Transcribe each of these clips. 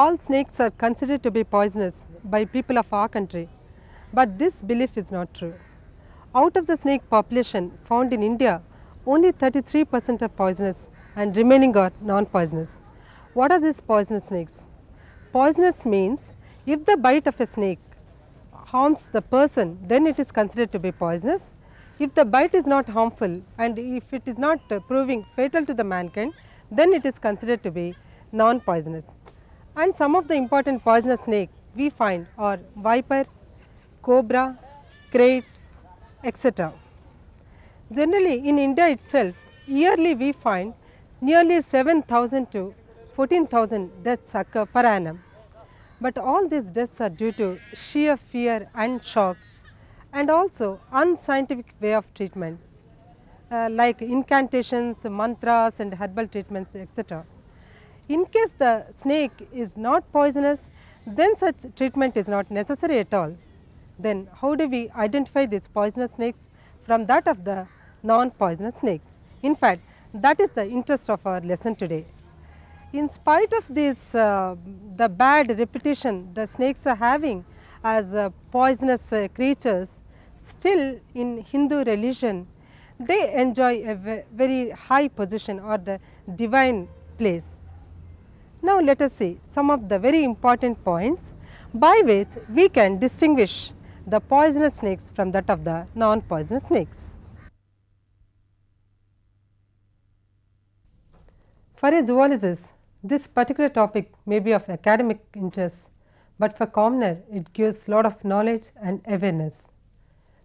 all snakes are considered to be poisonous by people of our country, but this belief is not true. Out of the snake population found in India, only 33% are poisonous and remaining are non-poisonous. What are these poisonous snakes? Poisonous means if the bite of a snake harms the person, then it is considered to be poisonous. If the bite is not harmful and if it is not proving fatal to the mankind, then it is considered to be non-poisonous. And some of the important poisonous snakes we find are viper, cobra, krait, etc. Generally, in India itself, yearly we find nearly 7,000 to 14,000 deaths occur per annum. But all these deaths are due to sheer fear and shock, and also unscientific way of treatment like incantations, mantras and herbal treatments, etc. In case the snake is not poisonous, then such treatment is not necessary at all. Then how do we identify these poisonous snakes from that of the non-poisonous snake? In fact, that is the interest of our lesson today. In spite of this, the bad reputation the snakes are having as poisonous creatures, still in Hindu religion, they enjoy a very high position or the divine place. Now let us see some of the very important points by which we can distinguish the poisonous snakes from that of the non-poisonous snakes. For a zoologist, this particular topic may be of academic interest, but for commoner it gives lot of knowledge and awareness.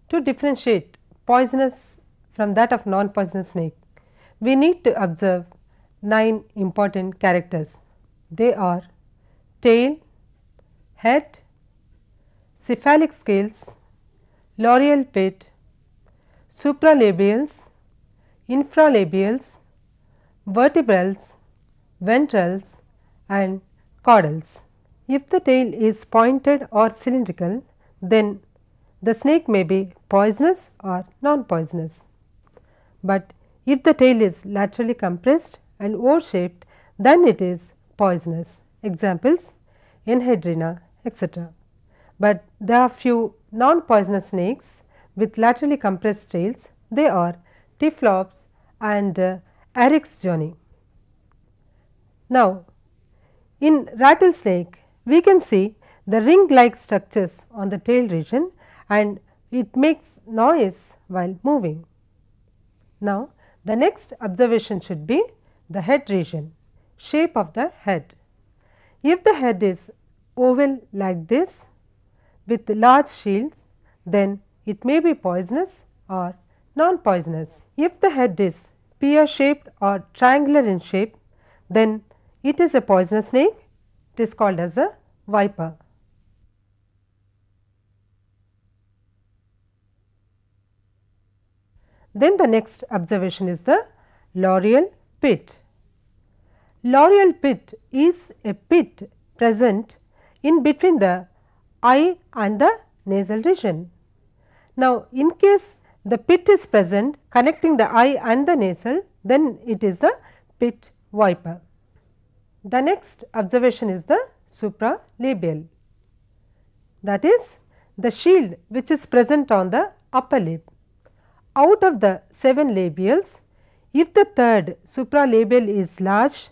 To differentiate poisonous from that of non-poisonous snake, we need to observe 9 important characters. They are tail, head, cephalic scales, labial pit, supralabials, infralabials, vertebrals, ventrals and caudals. If the tail is pointed or cylindrical, then the snake may be poisonous or non-poisonous. But if the tail is laterally compressed and O-shaped, then it is poisonous. Examples: Enhydrina, etc. But there are few non-poisonous snakes with laterally compressed tails. They are Typhlops and Eryx johnny. Now, in rattlesnake, we can see the ring-like structures on the tail region and it makes noise while moving. Now, the next observation should be the head region, shape of the head. If the head is oval like this with large shields, then it may be poisonous or non-poisonous. If the head is pear-shaped or triangular in shape, then it is a poisonous snake. It is called as a viper. Then the next observation is the labial pit. Labial pit is a pit present in between the eye and the nasal region. Now, in case the pit is present connecting the eye and the nasal, then it is the pit viper. The next observation is the supralabial, that is the shield which is present on the upper lip. Out of the 7 labials, if the 3rd supralabial is large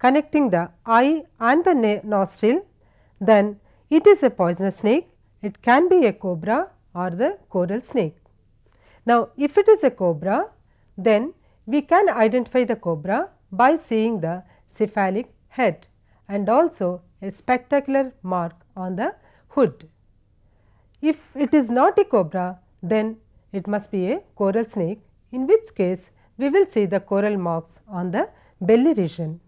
connecting the eye and the nostril, then it is a poisonous snake. It can be a cobra or the coral snake. Now, if it is a cobra, then we can identify the cobra by seeing the cephalic head and also a spectacular mark on the hood. If it is not a cobra, then it must be a coral snake, in which case we will see the coral marks on the belly region.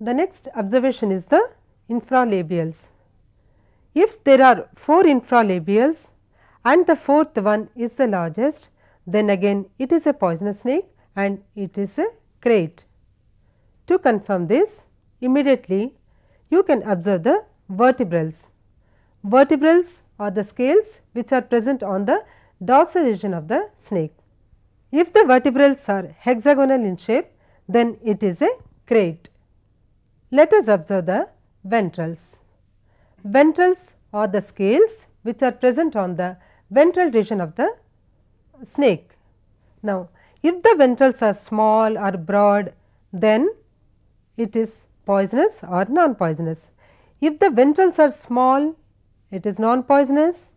The next observation is the infralabials. If there are 4 infralabials and the 4th one is the largest, then again it is a poisonous snake and it is a krait. To confirm this, immediately you can observe the vertebrals. Vertebrals are the scales which are present on the dorsal region of the snake. If the vertebrals are hexagonal in shape, then it is a krait. Let us observe the ventrals. Ventrals are the scales which are present on the ventral region of the snake. Now, if the ventrals are small or broad, then it is poisonous or non-poisonous. If the ventrals are small, it is non-poisonous,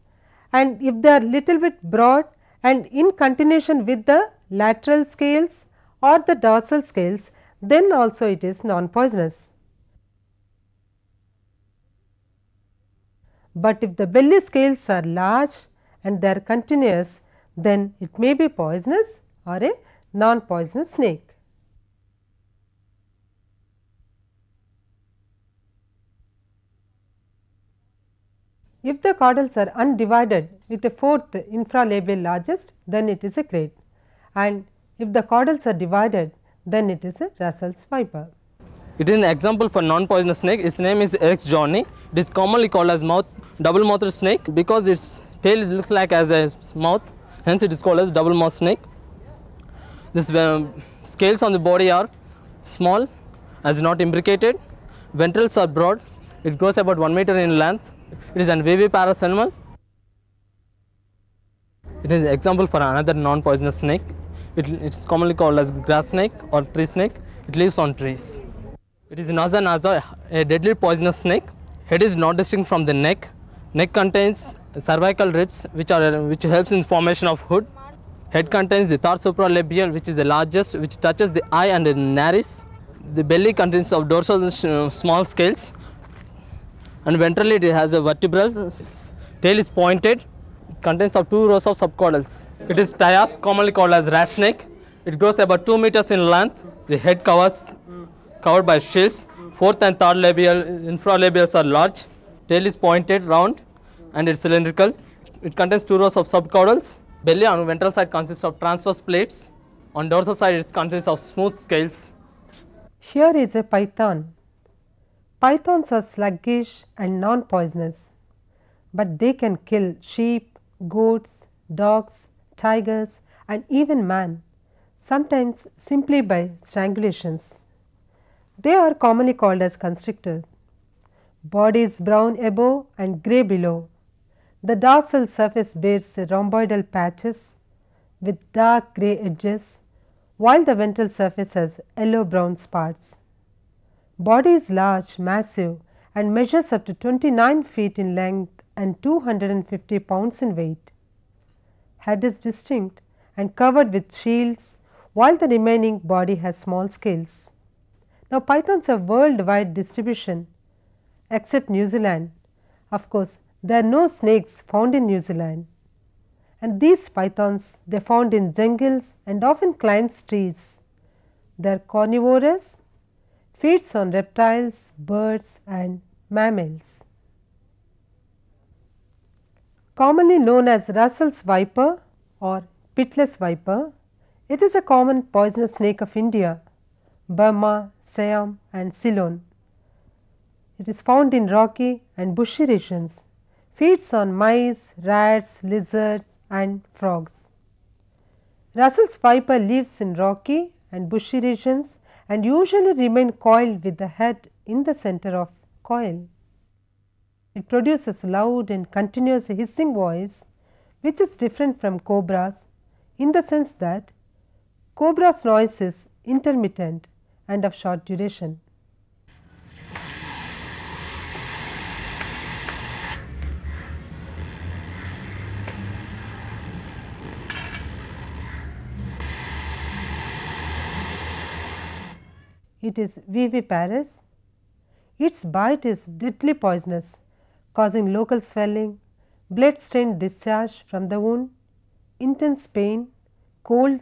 and if they are little bit broad and in continuation with the lateral scales or the dorsal scales, then also it is non-poisonous. But if the belly scales are large and they are continuous, then it may be poisonous or a non-poisonous snake. If the caudals are undivided with a fourth infralabial largest, then it is a crate, and if the caudals are divided, then it is a Russell's viper. It is an example for non-poisonous snake. Its name is Eryx johnii. It is commonly called as double-mouthed snake because its tail looks like as a mouth, hence it is called as double-mouthed snake. This scales on the body are small as not imbricated, ventrals are broad, it grows about 1 meter in length. It is an viviparous animal. It is an example for another non-poisonous snake. It is commonly called as grass snake or tree snake. It lives on trees. It is Naja naja, a deadly poisonous snake. Head is not distinct from the neck. Neck contains cervical ribs which helps in formation of hood. Head contains the third supralabial, which is the largest, which touches the eye and the nares. The belly contains of dorsal small scales, and ventrally it has a vertebral scales. Tail is pointed. It contains of 2 rows of subcaudals. It is Typhlops, commonly called as rat snake. It grows about 2 meters in length. The head covered by shields. Fourth and third infralabials are large. Tail is pointed, round, and it's cylindrical. It contains 2 rows of subcaudals. Belly on ventral side consists of transverse plates. On dorsal side, it consists of smooth scales. Here is a python. Pythons are sluggish and non-poisonous, but they can kill sheep, goats, dogs, tigers, and even man, sometimes simply by strangulations. They are commonly called as constrictors. Body is brown above and grey below. The dorsal surface bears rhomboidal patches with dark grey edges, while the ventral surface has yellow-brown spots. Body is large, massive, and measures up to 29 feet in length and 250 pounds in weight. Head is distinct and covered with shields, while the remaining body has small scales. Now, pythons have worldwide distribution except New Zealand. Of course, there are no snakes found in New Zealand. And these pythons, they are found in jungles and often climb trees. They are carnivorous, feeds on reptiles, birds, and mammals. Commonly known as Russell's viper or pitless viper, it is a common poisonous snake of India, Burma, Siam, and Ceylon. It is found in rocky and bushy regions, feeds on mice, rats, lizards, and frogs. Russell's viper lives in rocky and bushy regions and usually remain coiled with the head in the center of coil. It produces loud and continuous hissing voice, which is different from cobras in the sense that cobra's noise is intermittent and of short duration. It is viviparous. Its bite is deadly poisonous, causing local swelling, blood-stained discharge from the wound, intense pain, cold,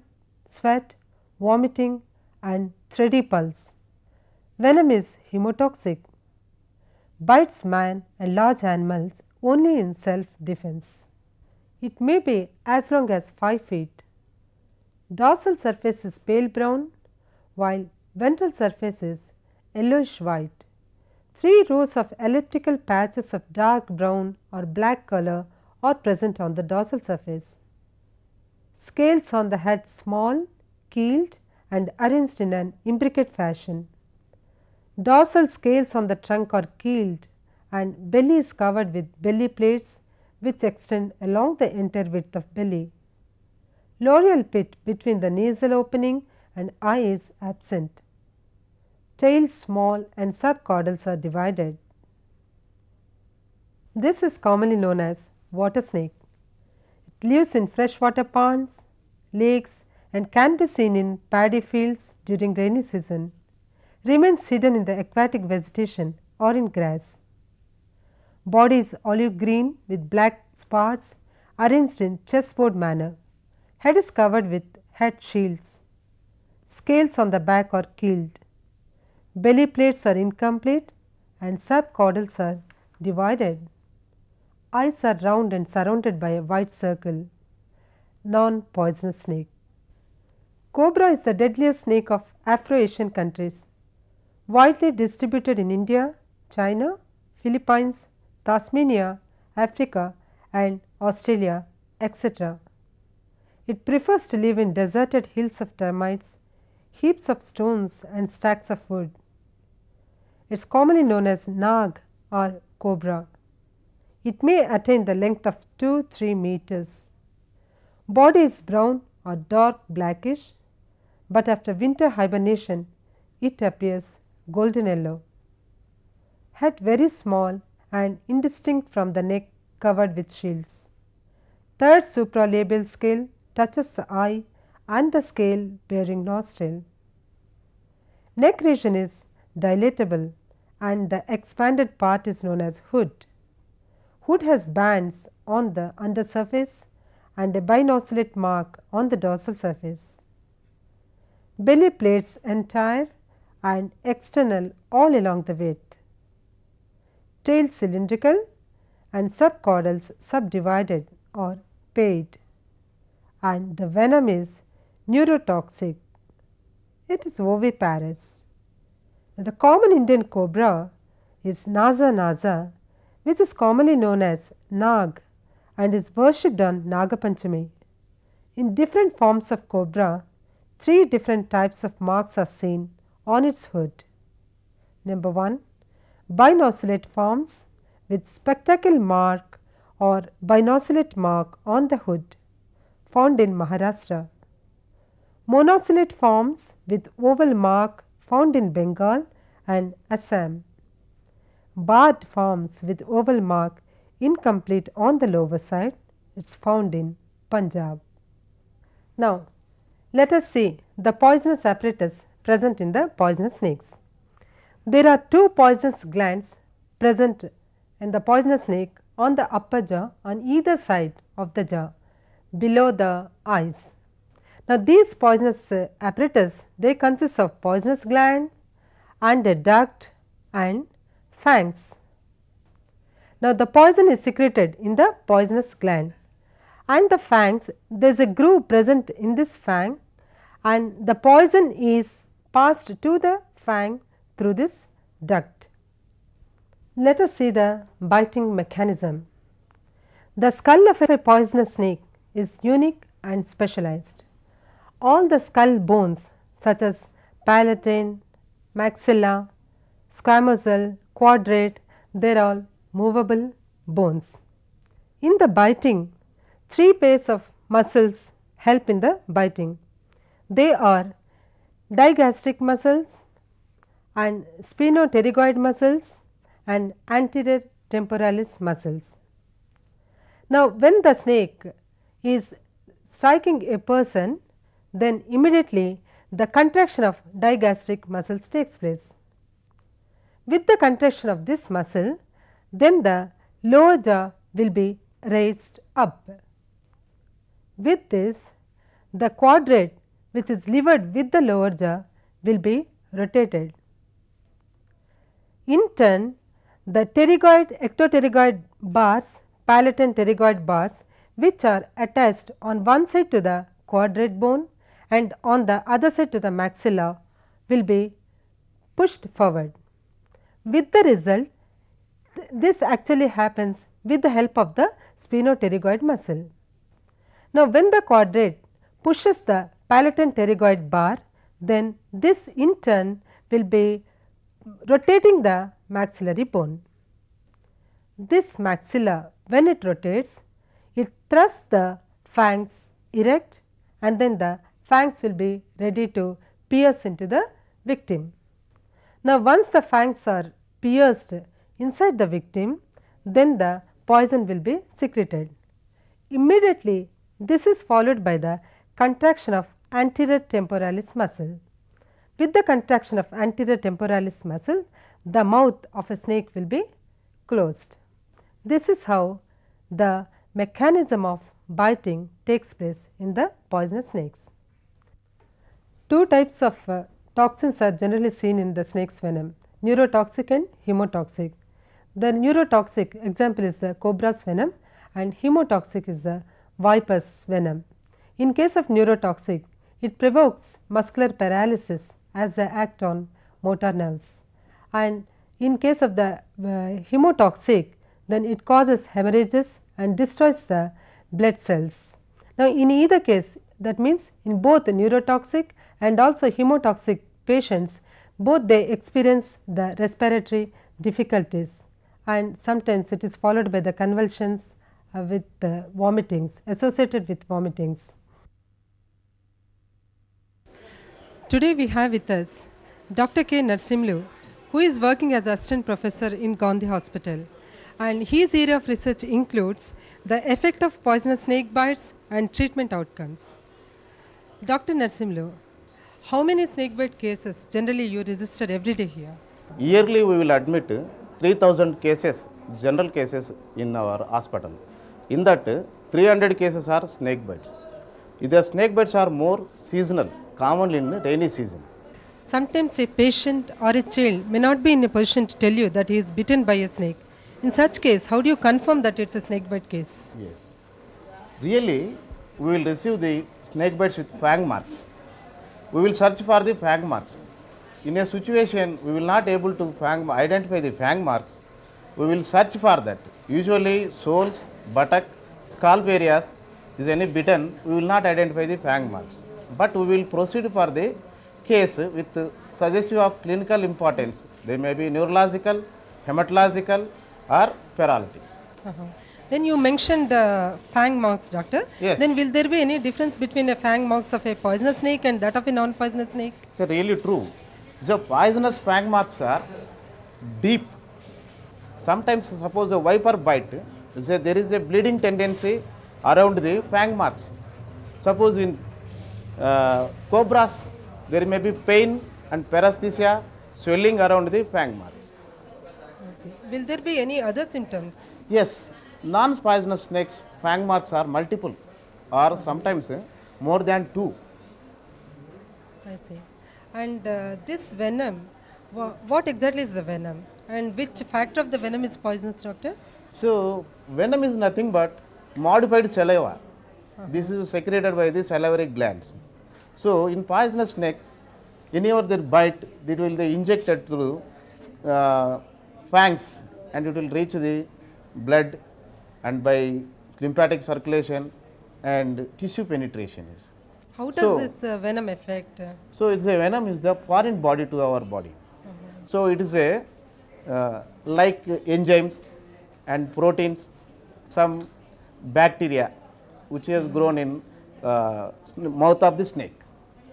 sweat, vomiting, and thready pulse. Venom is hemotoxic. Bites man and large animals only in self-defense. It may be as long as 5 feet. Dorsal surface is pale brown, while ventral surface is yellowish white. 3 rows of elliptical patches of dark brown or black color are present on the dorsal surface. Scales on the head small, keeled, and arranged in an imbricate fashion. Dorsal scales on the trunk are keeled and belly is covered with belly plates which extend along the entire width of belly. Loreal pit between the nasal opening and eye is absent. Tail small and subcaudals are divided. This is commonly known as water snake. It lives in freshwater ponds, lakes and can be seen in paddy fields during rainy season. Remains hidden in the aquatic vegetation or in grass. Body is olive green with black spots arranged in chessboard manner. Head is covered with head shields. Scales on the back are keeled. Belly plates are incomplete and subcaudals are divided. Eyes are round and surrounded by a white circle. Non-poisonous snake. Cobra is the deadliest snake of Afro-Asian countries. Widely distributed in India, China, Philippines, Tasmania, Africa and Australia, etc. It prefers to live in deserted hills of termites, heaps of stones and stacks of wood. It is commonly known as nag or cobra. It may attain the length of 2-3 meters. Body is brown or dark blackish, but after winter hibernation it appears golden yellow. Head very small and indistinct from the neck, covered with shields. Third supralabial scale touches the eye and the scale bearing nostril. Neck region is dilatable and the expanded part is known as hood. Hood has bands on the undersurface and a binoculate mark on the dorsal surface. Belly plates entire and external all along the width. Tail cylindrical and subcaudals subdivided or paid. And the venom is neurotoxic. It is oviparous. The common Indian cobra is Naja naja, which is commonly known as nag and is worshipped on Nagapanchami. In different forms of cobra, 3 different types of marks are seen on its hood. Number 1, binoculate forms with spectacle mark or binoculate mark on the hood, found in Maharashtra. Monocelate forms with oval mark found in Bengal and Assam. Barred forms with oval mark incomplete on the lower side, it is found in Punjab. Now, let us see the poisonous apparatus present in the poisonous snakes. There are 2 poisonous glands present in the poisonous snake on the upper jaw on either side of the jaw, below the eyes. Now, these poisonous apparatus, they consist of poisonous gland and a duct and fangs. Now, the poison is secreted in the poisonous gland and the fangs, there is a groove present in this fang and the poison is passed to the fang through this duct. Let us see the biting mechanism. The skull of a poisonous snake is unique and specialized. All the skull bones such as palatine, maxilla, squamosal, quadrate, they are all movable bones. In the biting, 3 pairs of muscles help in the biting. They are digastric muscles and spinopterygoid muscles and anterior temporalis muscles. Now, when the snake is striking a person, then immediately the contraction of digastric muscles takes place. With the contraction of this muscle, then the lower jaw will be raised up. With this, the quadrate which is levered with the lower jaw will be rotated. In turn, the pterygoid, ectopterygoid bars, palatine pterygoid bars, which are attached on one side to the quadrate bone and on the other side to the maxilla, will be pushed forward. With the result, this actually happens with the help of the spinopterygoid muscle. Now, when the quadrate pushes the palatine pterygoid bar, then this in turn will be rotating the maxillary bone. This maxilla, when it rotates, it thrusts the fangs erect and then the fangs will be ready to pierce into the victim. Now, once the fangs are pierced inside the victim, then the poison will be secreted. Immediately, this is followed by the contraction of anterior temporalis muscle. With the contraction of anterior temporalis muscle, the mouth of a snake will be closed. This is how the mechanism of biting takes place in the poisonous snakes. Two types of toxins are generally seen in the snake's venom, neurotoxic and hemotoxic. The neurotoxic example is the cobra's venom and hemotoxic is the viper's venom. In case of neurotoxic, it provokes muscular paralysis as the act on motor nerves, and in case of the hemotoxic, then it causes hemorrhages and destroys the blood cells. Now, in either case, that means in both neurotoxic and also hemotoxic patients, both they experience the respiratory difficulties and sometimes it is followed by the convulsions with vomitings, associated with vomitings. Today we have with us Dr. K. Narsimlu, who is working as assistant professor in Gandhi Hospital, and his area of research includes the effect of poisonous snake bites and treatment outcomes. Dr. Narsimlu, how many snake bite cases generally you register every day here? Yearly we will admit 3000 cases, general cases in our hospital. In that 300 cases are snake bites. The snake bites are more seasonal, commonly in the rainy season. Sometimes a patient or a child may not be in a position to tell you that he is bitten by a snake. In such case, how do you confirm that it is a snake bite case? Yes. Really, we will receive the snake bites with fang marks. We will search for the fang marks. In a situation, we will not able to identify the fang marks. We will search for that. Usually, soles, buttock, scalp areas is any bitten, we will not identify the fang marks. But we will proceed for the case with suggestive of clinical importance. They may be neurological, hematological, or paralytic. Then you mentioned fang marks, doctor. Yes. Then will there be any difference between a fang marks of a poisonous snake and that of a non-poisonous snake? It's really true. The poisonous fang marks are deep. Sometimes suppose a viper bite, there is a bleeding tendency around the fang marks. Suppose in cobras, there may be pain and paresthesia, swelling around the fang marks. Will there be any other symptoms? Yes. Non-poisonous snakes fang marks are multiple or sometimes more than 2. I see. And this venom, what exactly is the venom and which factor of the venom is poisonous, doctor? So, venom is nothing but modified saliva. This is secreted by the salivary glands. So, in poisonous snake, whenever they bite, it will be injected through fangs and it will reach the blood and by lymphatic circulation and tissue penetration. How does this venom affect? So, its venom is the foreign body to our body. So, it is a like enzymes and proteins, some bacteria which has grown in mouth of the snake.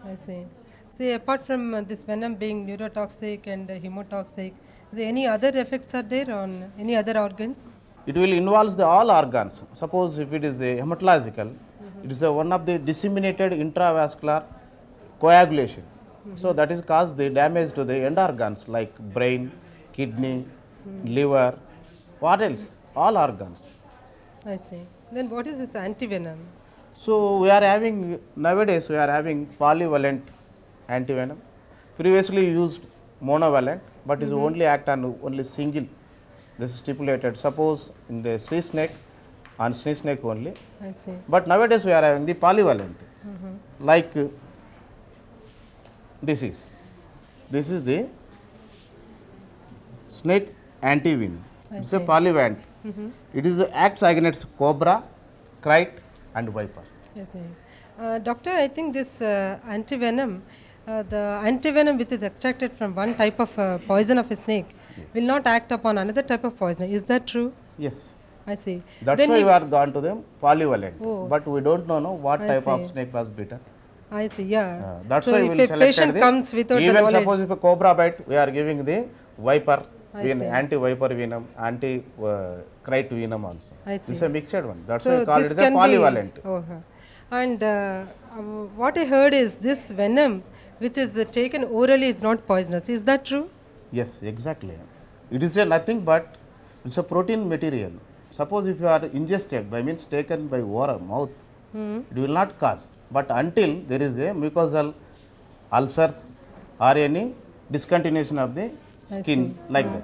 I see. See, apart from this venom being neurotoxic and hemotoxic, any other effects are there on any other organs? It will involve all organs. Suppose if it is the hematological, it is one of the disseminated intravascular coagulation. So, that is cause the damage to the end organs like brain, kidney, liver, what else? All organs. I see. Then what is this antivenom? So, we are having, nowadays we are having polyvalent antivenom. Previously used monovalent, but is only act on only single. This is stipulated. Suppose in the sea snake, on sea snake only. I see. But nowadays we are having the polyvalent, like this is. This is the snake antivenom. It's a polyvalent. It is acts against cobra, kite, and viper. Yes, doctor, I think this antivenom the antivenom which is extracted from one type of poison of a snake will not act upon another type of poison. Is that true? Yes. I see. That's why we are gone to them polyvalent. Oh. But we don't know what type of snake was bitten. I see, yeah. That's so why we will select the, even suppose if a cobra bite, we are giving the viper, anti-viper venom, anti-crite venom also. I see. It's a mixed one. That's why we call it the polyvalent. And what I heard is this venom which is taken orally is not poisonous. Is that true? Yes, exactly. It is a nothing but it's a protein material. Suppose if you are ingested by means taken by oral mouth, it will not cause. But until there is a mucosal ulcers or any discontinuation of the skin like that.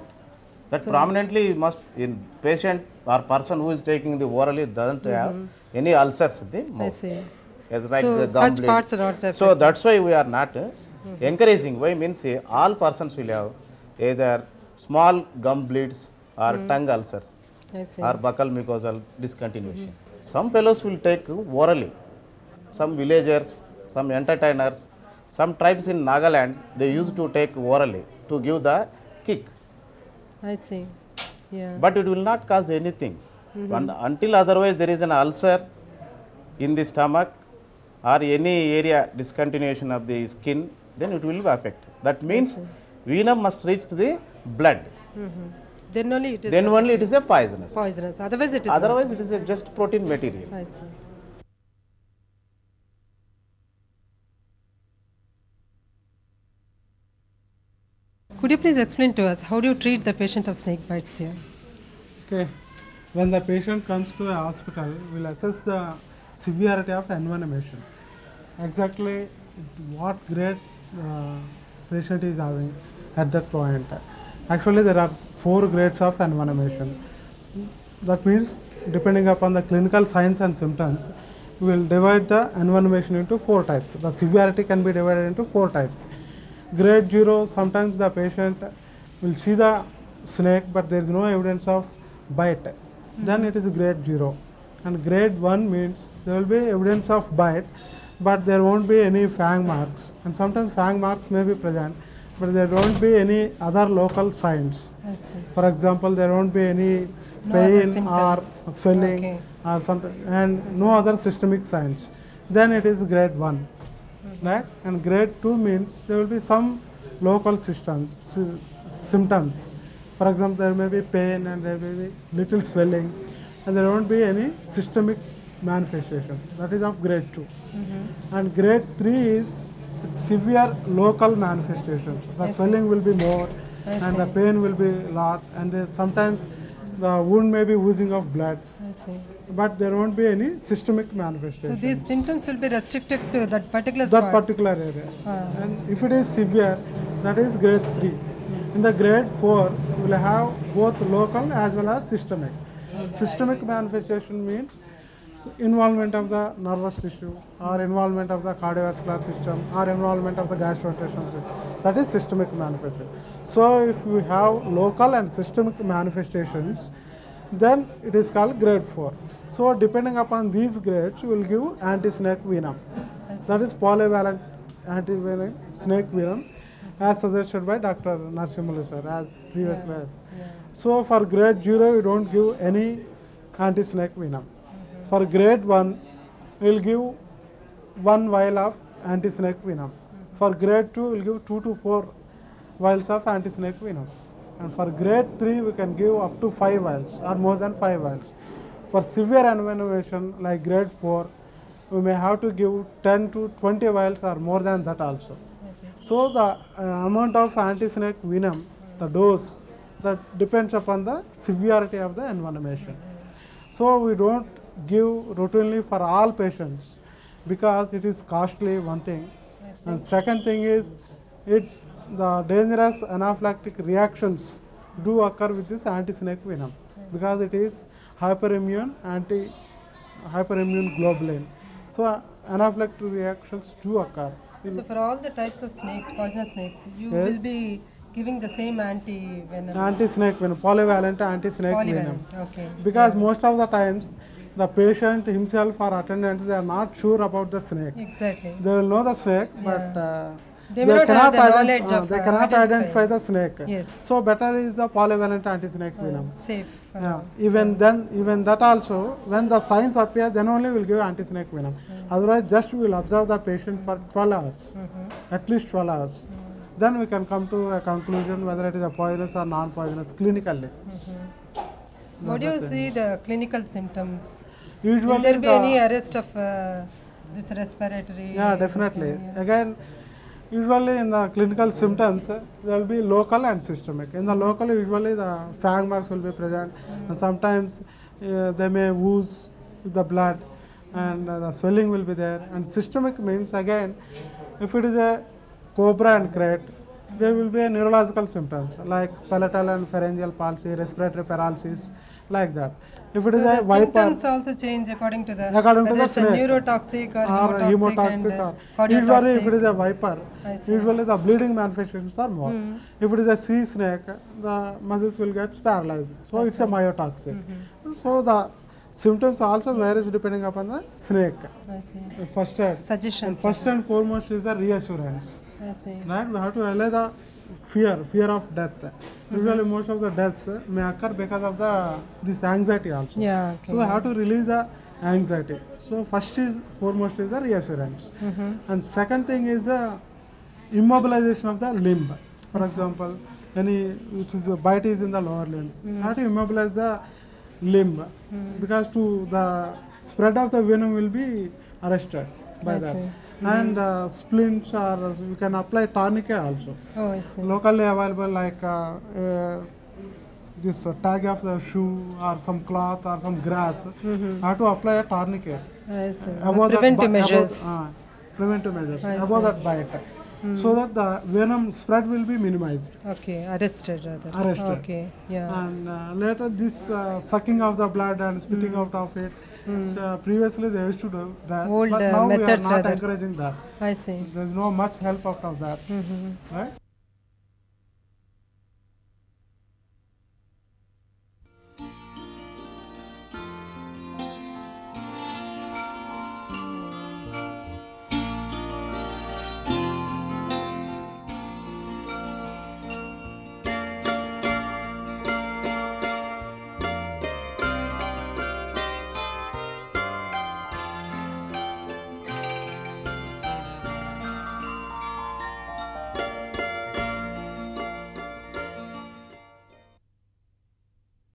That prominently must in patient or person who is taking the orally doesn't have any ulcers in the mouth. I see. Yes, like so, such parts are not affected. So, that's why we are not encouraging. Why means all persons will have either small gum bleeds or tongue ulcers or buccal mucosal discontinuation. Some fellows will take orally. Some villagers, some entertainers, some tribes in Nagaland, they used to take orally to give the kick. I see. Yeah. But it will not cause anything. Until otherwise there is an ulcer in the stomach or any area discontinuation of the skin, then it will be affected. That means venom must reach to the blood. Then only it is, a poisonous. Poisonous. Otherwise it is a just protein material. I see. Could you please explain to us how do you treat the patient of snake bites here? Okay. When the patient comes to the hospital, we will assess the severity of envenomation. Exactly what grade patient is having at that point. Actually, there are 4 grades of envenomation. That means, depending upon the clinical signs and symptoms, we will divide the envenomation into 4 types. The severity can be divided into 4 types. Grade 0, sometimes the patient will see the snake, but there is no evidence of bite. Then it is grade 0. And grade 1 means there will be evidence of bite, but there won't be any fang marks. And sometimes fang marks may be present, but there won't be any other local signs. For example, there won't be any pain or swelling or something, and no other systemic signs. Then it is grade 1. Right? And grade 2 means there will be some local symptoms. For example, there may be pain and there may be little swelling and there won't be any systemic manifestations. That is of grade 2. And grade 3 is severe local manifestations. The swelling will be more and the pain will be a lot and sometimes the wound may be oozing of blood. But there won't be any systemic manifestations. So these symptoms will be restricted to that particular area. And if it is severe, that is grade 3. In the grade 4, we will have both local as well as systemic. Systemic manifestation means involvement of the nervous tissue or involvement of the cardiovascular system or involvement of the gastrointestinal system. That is systemic manifestation. So, if we have local and systemic manifestations, then it is called grade 4. So, depending upon these grades, we will give anti-snake venom. That is polyvalent anti-venom snake venom, as suggested by Dr. Narsimlu sir, as previously. So, for grade 0, we don't give any anti-snake venom. For grade 1, we will give 1 vial of anti-snake venom. For grade 2, we will give 2 to 4 vials of anti-snake venom. And for grade 3, we can give up to 5 vials or more than 5 vials. For severe envenomation like grade 4, we may have to give 10 to 20 vials or more than that also. So, the amount of anti-snake venom, the dose, that depends upon the severity of the envenomation. So, we don't give routinely for all patients because it is costly, one thing. And second thing is, the dangerous anaphylactic reactions do occur with this anti-snake venom because it is hyperimmune globulin. So, anaphylactic reactions do occur. So, for all the types of snakes, poisonous snakes, you will be giving the same anti-venom? Anti-snake venom, polyvalent anti-snake venom. Because most of the times, the patient himself or attendants, they are not sure about the snake. They will know the snake, but They cannot identify the snake. Yes. So better is the polyvalent anti-snake venom. Safe. Even that also, when the signs appear, then only we will give anti-snake venom. Otherwise, just we will observe the patient for 12 hours, at least 12 hours. Then we can come to a conclusion whether it is a poisonous or non-poisonous clinically. What do you see the clinical symptoms? Usually, will there be any arrest of this respiratory? Yeah, definitely. Again, usually in the clinical symptoms, there will be local and systemic. In the local, usually the fang marks will be present. And sometimes they may ooze with the blood, and the swelling will be there. And systemic means again, if it is a cobra and crate, there will be a neurological symptoms like palatal and pharyngeal palsy, respiratory paralysis, like that. If it is a viper, symptoms also change according to the snake. Neurotoxic or hemotoxic or usually if it is a viper, usually the bleeding manifestations are more. If it is a sea snake, the muscles will get paralyzed. So it's a myotoxic. So the symptoms also varies depending upon the snake. First aid. Suggestions. First and foremost is the reassurance. Right, we have to allay the fear of death. Usually, most of the deaths may occur because of this anxiety also. So we have to release the anxiety. So first is foremost is the reassurance, and second thing is the immobilization of the limb. For example, the bite is in the lower limbs. We have to immobilize the limb because the spread of the venom will be arrested by that. And splints, or you can apply tourniquet also. Locally available like this tag of the shoe or some cloth or some grass. Have to apply a tourniquet. Preventive measures. Preventive measures about that bite, so that the venom spread will be minimized. Arrested rather. And later this sucking of the blood and spitting out of it. Previously they used to do that, but now we are not encouraging that. There is no much help out of that, right?